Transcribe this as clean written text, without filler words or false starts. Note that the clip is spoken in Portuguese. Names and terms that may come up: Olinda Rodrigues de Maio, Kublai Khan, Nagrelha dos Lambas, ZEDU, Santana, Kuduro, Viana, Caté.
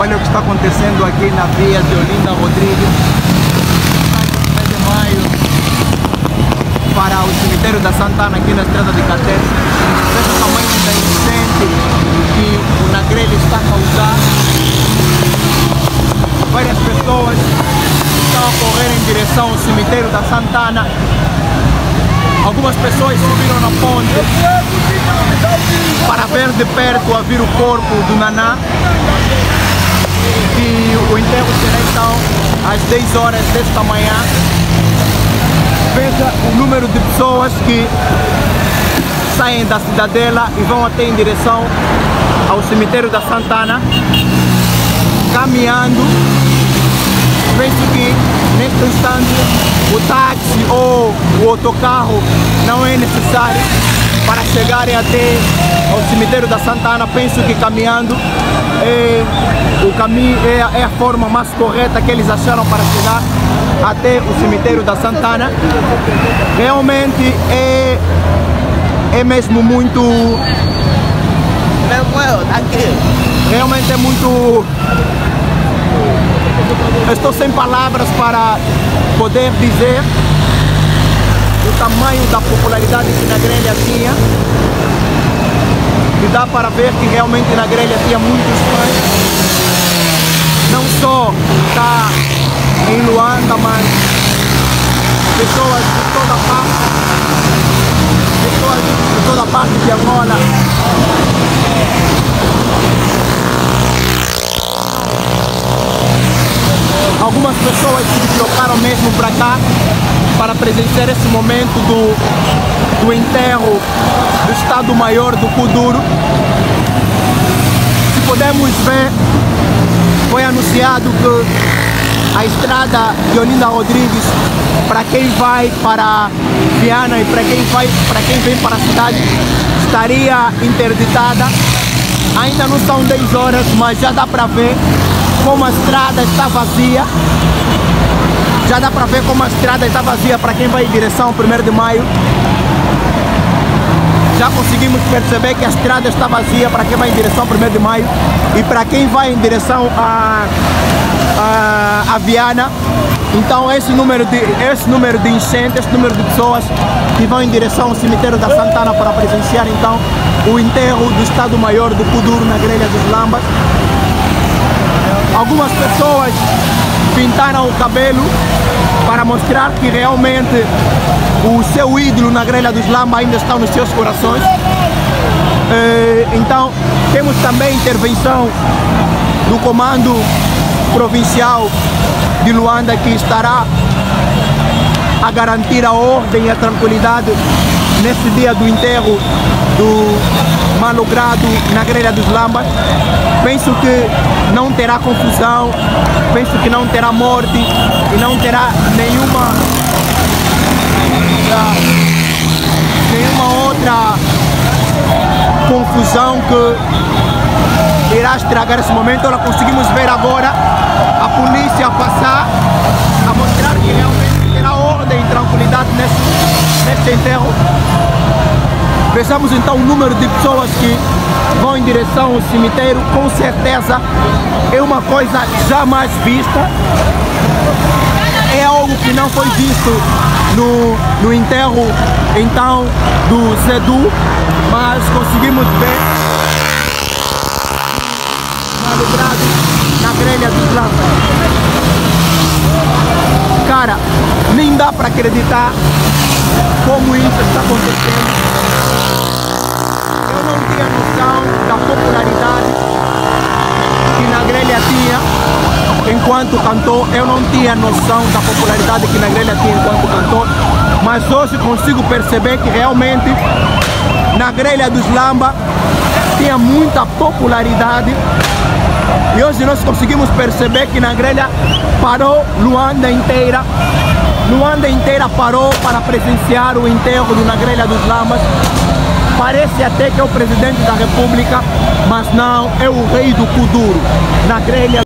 Olha o que está acontecendo aqui na via de Olinda Rodrigues de Maio para o cemitério da Santana, aqui na estrada de Caté. Veja o tamanho da incêndio que o Nagrelha está a causar. Várias pessoas estão a correr em direção ao cemitério da Santana. Algumas pessoas subiram na ponte para ver de perto a vir o corpo do Naná. E o enterro será então às 10 horas desta manhã. Veja o número de pessoas que saem da cidadela e vão até em direção ao cemitério da Santana, caminhando. Vejo que neste instante o táxi ou o autocarro não é necessário para chegarem até ao cemitério da Santana. Penso que caminhando é a forma mais correta que eles acharam para chegar até o cemitério da Santana. Realmente é mesmo muito... Realmente é muito... Eu estou sem palavras para poder dizer o tamanho da popularidade que Nagrelha tinha. E dá para ver que realmente Nagrelha tinha muitos fãs. Não só está em Luanda, mas pessoas de toda parte, pessoas de toda parte de Angola. Algumas pessoas se deslocaram mesmo para cá para presenciar esse momento do enterro do Estado-Maior do Kuduro. Se podemos ver, foi anunciado que a estrada de Olinda Rodrigues, para quem vai para Viana e para quem vem para a cidade, estaria interditada. Ainda não são 10 horas, mas já dá para ver como a estrada está vazia. Já dá para ver como a estrada está vazia para quem vai em direção ao 1º de maio. Já conseguimos perceber que a estrada está vazia para quem vai em direção ao 1º de maio e para quem vai em direção a Viana. Então esse número de enchentes, esse número de pessoas que vão em direção ao cemitério da Santana para presenciar então o enterro do Estado-Maior do Kuduro, Nagrelha dos Lambas. Algumas pessoas pintaram o cabelo para mostrar que realmente o seu ídolo Nagrelha dos Lambas ainda está nos seus corações. Então temos também intervenção do comando provincial de Luanda, que estará a garantir a ordem e a tranquilidade nesse dia do enterro do malogrado Nagrelha dos Lambas. Penso que não terá confusão, penso que não terá morte e não terá nenhuma outra confusão que irá estragar esse momento. Nós conseguimos ver agora a polícia passar a mostrar que realmente terá ordem e tranquilidade neste enterro. Vejamos então o número de pessoas que vão em direção ao cemitério. Com certeza é uma coisa jamais vista, é algo que não foi visto no enterro então do ZEDU, mas conseguimos ver Nagrelha dos Lambas. Cara, nem dá para acreditar como isso está acontecendo. A noção da popularidade que Nagrelha tinha enquanto cantor, eu não tinha noção da popularidade que Nagrelha tinha enquanto cantor, mas hoje consigo perceber que realmente Nagrelha dos Lambas tinha muita popularidade. E hoje nós conseguimos perceber que Nagrelha parou Luanda inteira. Luanda inteira parou para presenciar o enterro do Nagrelha dos Lambas. Parece até que é o presidente da República, mas não, é o rei do Kuduro, Nagrelha.